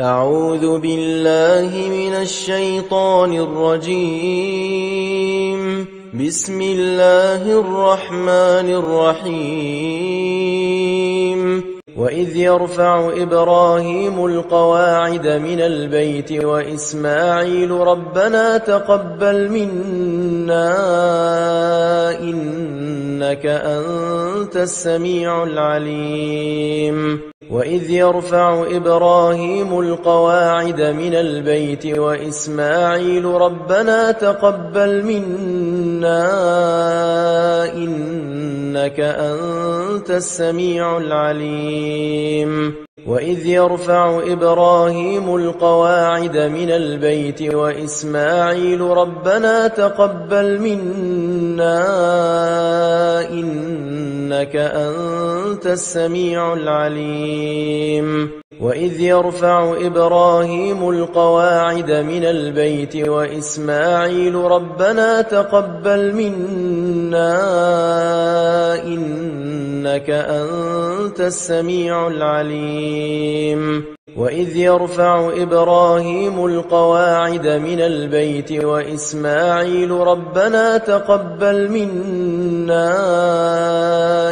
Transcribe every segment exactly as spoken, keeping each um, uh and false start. أعوذ بالله من الشيطان الرجيم. بسم الله الرحمن الرحيم. وإذ يرفع إبراهيم القواعد من البيت وإسماعيل ربنا تقبل منا إنك أنت السميع العليم. وإذ يرفع إبراهيم القواعد من البيت وإسماعيل ربنا تقبل منا إنك أنت السميع العليم. وإذ يرفع إبراهيم القواعد من البيت وإسماعيل ربنا تقبل منا إنك أنت السميع العليم. وإذ يرفع إبراهيم القواعد من البيت وإسماعيل ربنا تقبل منا إنك أنت السميع العليم. وإذ يرفع إبراهيم القواعد من البيت وإسماعيل ربنا تقبل منا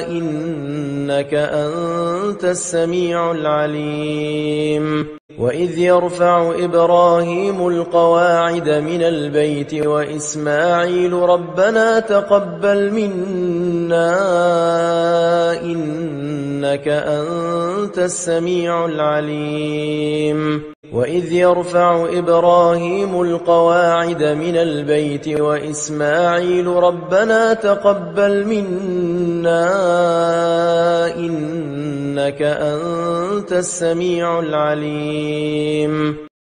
إنك أنت السميع العليم. وإذ يرفع إبراهيم القواعد من البيت وإسماعيل ربنا تقبل منا إنك أنت السميع العليم. وإذ يرفع إبراهيم القواعد من البيت وإسماعيل ربنا تقبل منا إنك أنت السميع العليم.